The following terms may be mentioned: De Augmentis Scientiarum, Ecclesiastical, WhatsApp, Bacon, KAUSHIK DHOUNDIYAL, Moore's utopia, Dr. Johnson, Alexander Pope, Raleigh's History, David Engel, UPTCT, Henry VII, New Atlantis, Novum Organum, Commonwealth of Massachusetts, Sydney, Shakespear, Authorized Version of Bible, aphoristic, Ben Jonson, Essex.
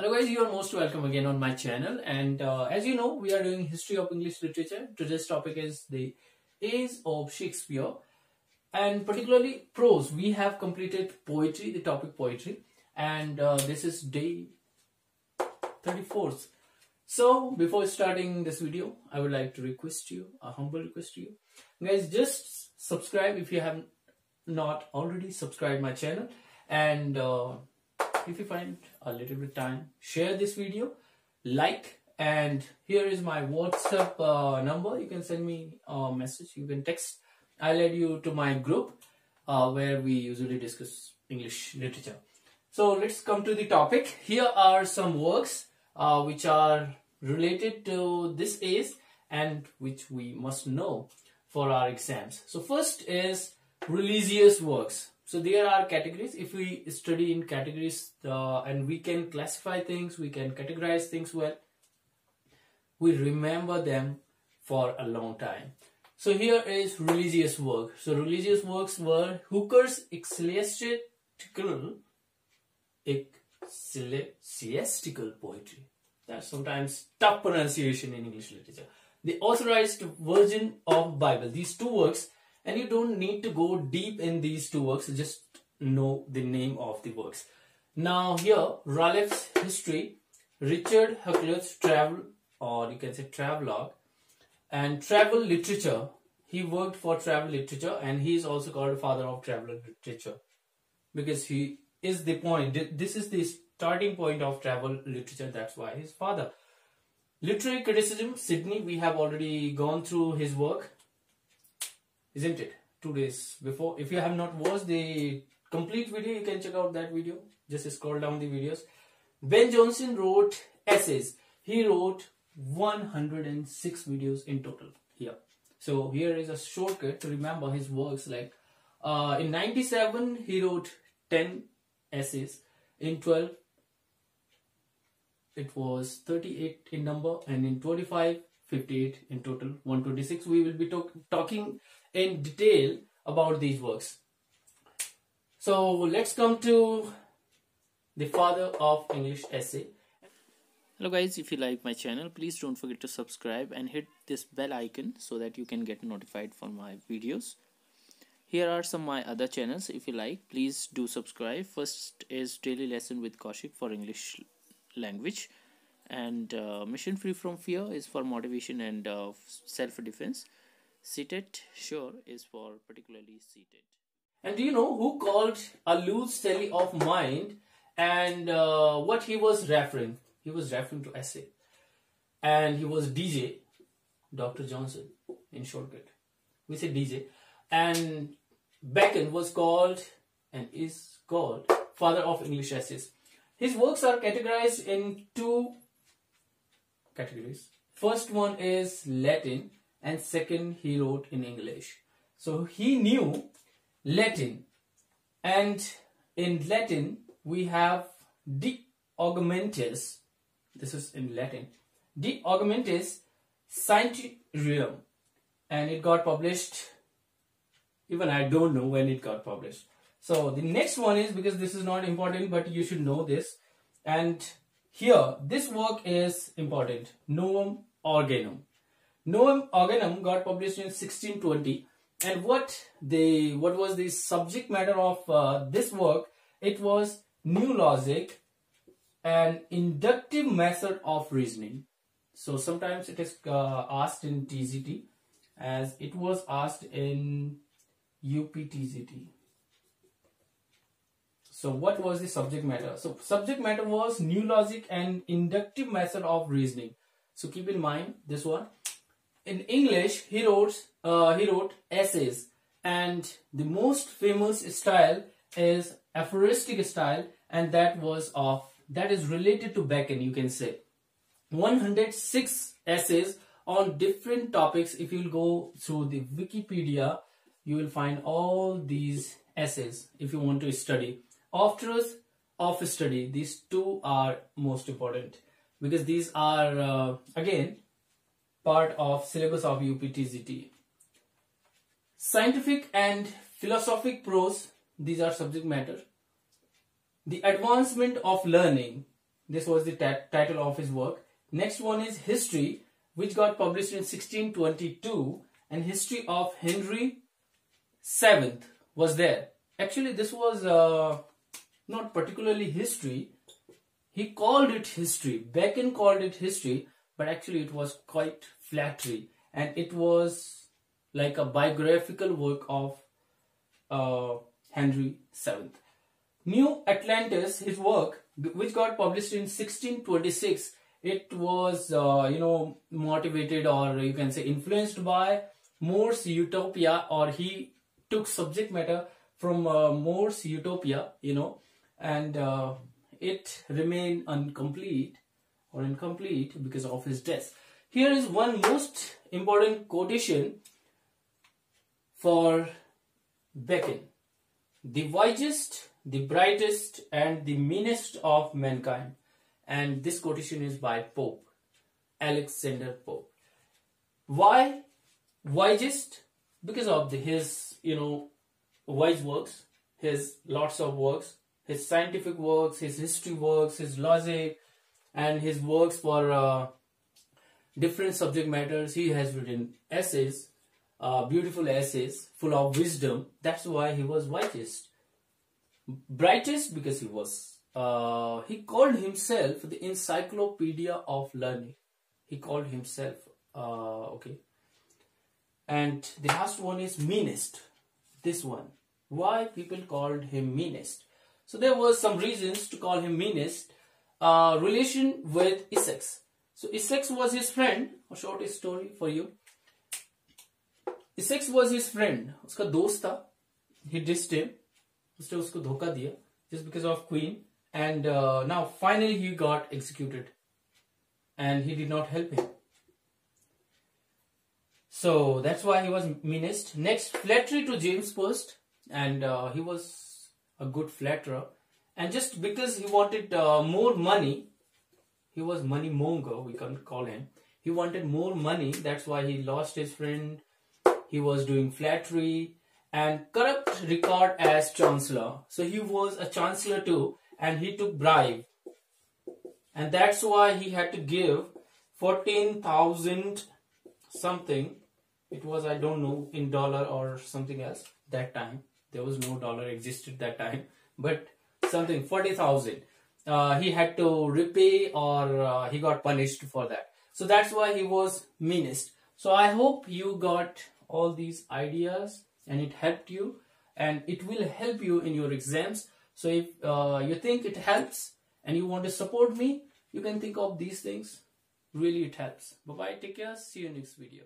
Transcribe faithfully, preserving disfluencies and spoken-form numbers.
Hello guys, you are most welcome again on my channel, and uh, as you know, we are doing history of English literature. Today's topic is the age of Shakespeare, and particularly prose. We have completed poetry, the topic poetry, and uh, this is day thirty-fourth. So before starting this video, I would like to request you, a humble request to you guys, just subscribe if you have not already subscribed my channel, and uh, if you find a little bit time, share this video, like, and here is my WhatsApp uh, number. You can send me a message, you can text. I'll add you to my group uh, where we usually discuss English literature. So let's come to the topic. Here are some works uh, which are related to this age and which we must know for our exams. So first is religious works. So there are categories. If we study in categories uh, and we can classify things, we can categorize things well, we remember them for a long time. So here is religious work. So religious works were Hooker's Ecclesiastical, Ecclesiastical Poetry. That's sometimes tough pronunciation in English literature. The Authorized Version of Bible. These two works. And you don't need to go deep in these two works, just know the name of the works. Now here, Raleigh's History, Richard Hakluyt's Travel, or you can say Travelogue, and Travel Literature. He worked for Travel Literature, and he is also called Father of Travel Literature, because he is the point, this is the starting point of Travel Literature, that's why his father. Literary Criticism, Sydney, we have already gone through his work, isn't it, two days before. If you have not watched the complete video, you can check out that video. Just scroll down the videos. Ben Jonson wrote essays. He wrote one hundred six videos in total here. So here is a shortcut to remember his works. Like uh, in ninety-seven, he wrote ten essays. In twelve, it was thirty-eight in number, and in twenty-five, fifty-eight in total, one hundred twenty-six. We will be talk talking in detail about these works. So let's come to the father of English essay. Hello guys, if you like my channel, please don't forget to subscribe and hit this bell icon so that you can get notified for my videos. Here are some of my other channels. If you like, please do subscribe. First is Daily Lesson with Kaushik for English language, and uh, Mission Free From Fear is for motivation and uh, self-defense. Seated Sure is for particularly seated. And do you know who called a loose tally of mind, and uh, what he was referring? He was referring to essay, and he was D J, Doctor Johnson in shortcut. We say D J, and Bacon was called and is called father of English essays. His works are categorized in two categories. First one is Latin, and second he wrote in English. So he knew Latin, and in Latin we have De Augmentis, this is in Latin, De Augmentis Scientiarum, and it got published, even I don't know when it got published. So the next one is, because this is not important, but you should know this, and here this work is important, Novum Organum. Novum Organum got published in sixteen twenty, and what the what was the subject matter of uh, this work? It was new logic, an inductive method of reasoning. So sometimes it is uh, asked in T C T, as it was asked in U P T C T. So what was the subject matter? So subject matter was new logic and inductive method of reasoning. So keep in mind this one. In English, he wrote, uh, he wrote essays, and the most famous style is aphoristic style, and that was of that is related to Bacon, you can say. one hundred six essays on different topics. If you'll go through the Wikipedia, you will find all these essays if you want to study. Authors of study, these two are most important, because these are uh, again part of syllabus of U P T C T. Scientific and philosophic prose, these are subject matter. The advancement of learning, This was the title of his work. Next one is History, which got published in sixteen twenty-two, and History of Henry the seventh was there. Actually, this was uh, not particularly history. He called it history. Bacon called it history, but actually it was quite flattery, and it was like a biographical work of uh, Henry the seventh. New Atlantis, his work, which got published in sixteen twenty-six, it was, uh, you know, motivated, or you can say influenced by Moore's Utopia, or he took subject matter from uh, Moore's Utopia, you know, and uh, it remained incomplete or incomplete because of his death. Here is one most important quotation for Bacon. The wisest, the brightest, and the meanest of mankind. And this quotation is by Pope, Alexander Pope. Why wisest? Because of the, his, you know, wise works, his lots of works, his scientific works, his history works, his logic, and his works for uh, different subject matters. He has written essays, uh, beautiful essays, full of wisdom. That's why he was wisest. Brightest, because he was, uh, he called himself the encyclopedia of learning. He called himself, uh, okay. And the last one is meanest. This one. Why people called him meanest? So there were some reasons to call him meanest. Uh, relation with Essex. So Essex was his friend. A short story for you. Essex was his friend. Uska dost tha. He dissed him. Usne usko dhoka diya. Just because of Queen. And uh, now finally he got executed. And he did not help him. So that's why he was meanest. Next, flattery to James first, and uh, he was a good flatterer. And just because he wanted uh, more money, he was money monger. We can call him. He wanted more money. That's why he lost his friend. He was doing flattery and corrupt Richard as chancellor. So he was a chancellor too, and he took bribe, and that's why he had to give fourteen thousand. Something, it was, I don't know, in dollar or something else. That time there was no dollar existed that time, but something forty thousand uh, he had to repay, or uh, he got punished for that. So that's why he was meanest. So I hope you got all these ideas and it helped you, and it will help you in your exams. So if uh, you think it helps and you want to support me, you can think of these things. Really, it helps. Bye-bye. Take care. See you next video.